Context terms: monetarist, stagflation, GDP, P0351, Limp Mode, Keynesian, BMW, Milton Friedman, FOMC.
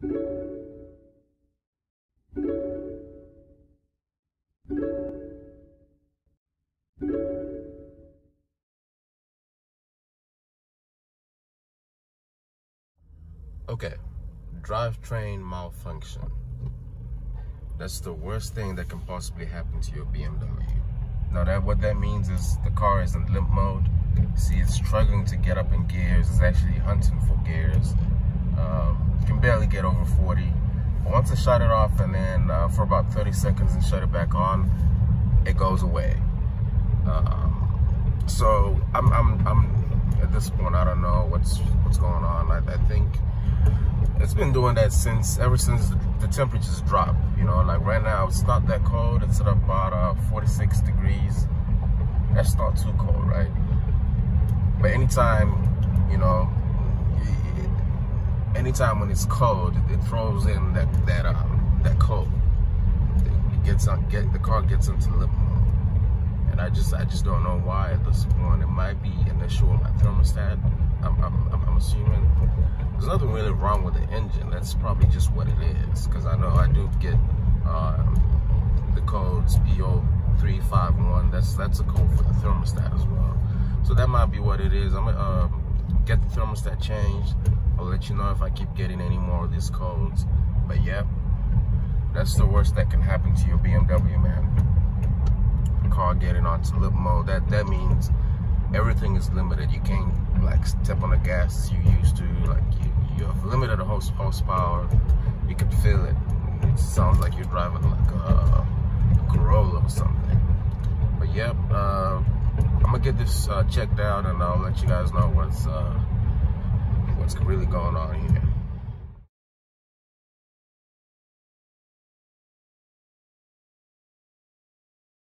Okay, drivetrain malfunction. That's the worst thing that can possibly happen to your BMW. Now that what that means is the car is in limp mode. See, it's struggling to get up in gears. It's actually hunting for gears. You can barely get over 40. But once I shut it off and then for about 30 seconds and shut it back on, it goes away. So I'm at this point, I don't know what's going on. I think it's been doing that ever since the temperatures dropped. You know, like right now it's not that cold. It's at about 46 degrees. That's not too cold, right? But anytime, you know, anytime when it's cold, it throws in that cold. It the car gets into limp mode, and I just don't know why at this point. It might be an issue with my thermostat. I'm assuming. There's nothing really wrong with the engine. That's probably just what it is, because I know I do get the codes P0351. That's a code for the thermostat as well. So that might be what it is. I'm gonna get the thermostat changed. I'll let you know if I keep getting any more of these codes. But yeah, that's the worst that can happen to your BMW, man. The car getting onto limp mode. That means everything is limited. You can't like step on the gas as you used to. Like you have limited horsepower. You can feel it. It sounds like you're driving like a Corolla or something. But yeah, I'm gonna get this checked out, and I'll let you guys know what's really going on here.